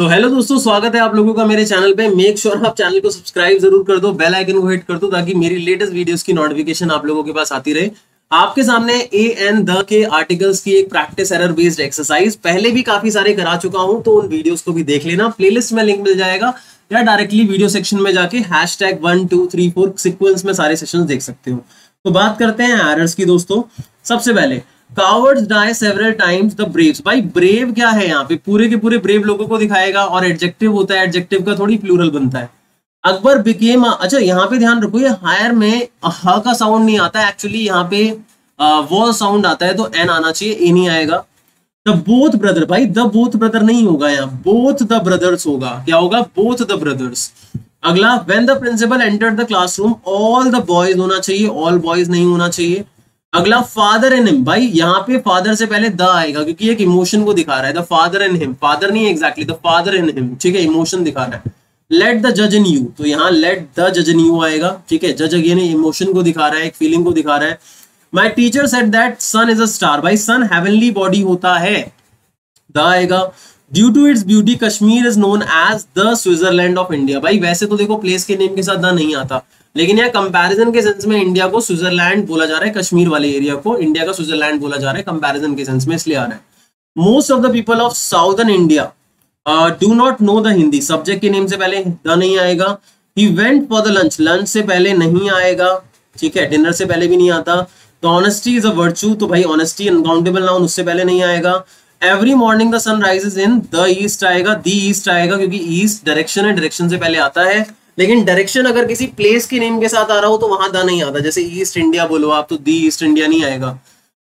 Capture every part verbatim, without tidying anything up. तो हेलो दोस्तों, स्वागत है आप लोगों का मेरे चैनल पे। मेक श्योर आप चैनल को सब्सक्राइब जरूर कर दो, बेल आइकन को हिट कर दो ताकि मेरी लेटेस्ट वीडियोस की नोटिफिकेशन आप लोगों के पास आती रहे। आपके सामने ए एंड द के आर्टिकल्स की एक प्रैक्टिस एरर बेस्ड एक्सरसाइज पहले भी काफी सारे करा चुका हूं, तो उन वीडियोस को भी देख लेना। प्लेलिस्ट में लिंक मिल जाएगा या डायरेक्टली वीडियो सेक्शन में जाके hashtag one two three four sequence में सारे सेशन देख सकते हो। तो बात करते हैं एरर्स की दोस्तों। सबसे पहले Cowards die several times the braves। भाई brave क्या है यहाँ पे? पूरे के पूरे brave लोगों को दिखाएगा और एडजेक्टिव होता है, एडजेक्टिव का थोड़ी प्लूरल बनता है। अकबर became a, अच्छा यहाँ पे ध्यान रखो, ये हायर में ह का साउंड नहीं आता, एक्चुअली यहाँ पे वो साउंड आता है, तो एन आना चाहिए, ए नहीं आएगा। द बोथ ब्रदर, भाई द बोथ ब्रदर नहीं होगा यहाँ, बोथ द ब्रदर्स होगा। क्या होगा? Both the brothers. अगला when the principal enter the classroom, all the boys होना चाहिए, ऑल बॉयज नहीं होना चाहिए। अगला फादर एंड हिम, भाई यहाँ पे फादर से पहले द आएगा क्योंकि एक इमोशन को दिखा रहा है। The father and him, father नहीं exactly, the father and him, ठीक है, इमोशन दिखा रहा है। लेट द जज इन यू, तो यहाँ लेट द जज इन यू आएगा, ठीक है, जज अगेन इमोशन को दिखा रहा है, एक फीलिंग को दिखा रहा है। My teacher said that sun is a star, भाई सन हेवनली बॉडी होता है, द आएगा। Due to its beauty Kashmir is known as the Switzerland of India, भाई वैसे तो देखो प्लेस के नेम के साथ द नहीं आता, लेकिन यहाँ कंपैरिजन के सेंस में इंडिया को स्विट्जरलैंड बोला जा रहा है, कश्मीर वाले एरिया को इंडिया का स्विट्जरलैंड बोला जा रहा है कंपैरिजन के सेंस में, इसलिए आ रहा है। Most of the people of southern India do not know the Hindi, subject के नेम से पहले द नहीं आएगा। He went for the lunch, lunch से पहले नहीं आएगा, ठीक है, डिनर से पहले भी नहीं आता। The honesty is a virtue, तो भाई ऑनेस्टी अनकाउंटेबल नाउन, उससे पहले नहीं आएगा। Every morning the sun rises in the east आएगा, द ईस्ट आएगा क्योंकि ईस्ट डायरेक्शन है, डायरेक्शन से पहले आता है, लेकिन डायरेक्शन अगर किसी प्लेस के नेम के साथ आ रहा हो तो वहां द नहीं आता, जैसे ईस्ट इंडिया बोलो आप तो द ईस्ट इंडिया नहीं आएगा।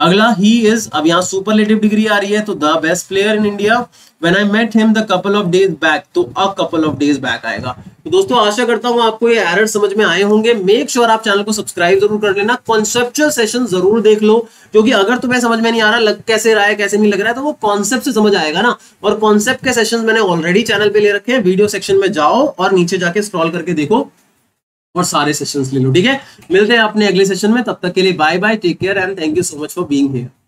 अगला ही इज, अब यहाँ सुपरलेटिव डिग्री आ रही है, तो the best player in India, when I met him the couple of days back, तो a couple of days back आएगा। तो दोस्तों आशा करता हूँ आपको ये एरर समझ में आए होंगे। मेक श्योर आप चैनल को सब्सक्राइब जरूर कर लेना, कॉन्सेप्चुअल सेशन जरूर देख लो, क्योंकि अगर तुम्हें समझ में नहीं आ रहा लग कैसे रहा है कैसे नहीं लग रहा है तो वो कॉन्सेप्ट से समझ आएगा ना, और कॉन्सेप्ट के सेशन मैंने ऑलरेडी चैनल पे ले रखे हैं, वीडियो सेक्शन में जाओ और नीचे जाके स्क्रॉल करके देखो और सारे सेशंस ले लो, ठीक है। मिलते हैं अपने अगले सेशन में, तब तक के लिए bye bye, take care and thank you so much for being here.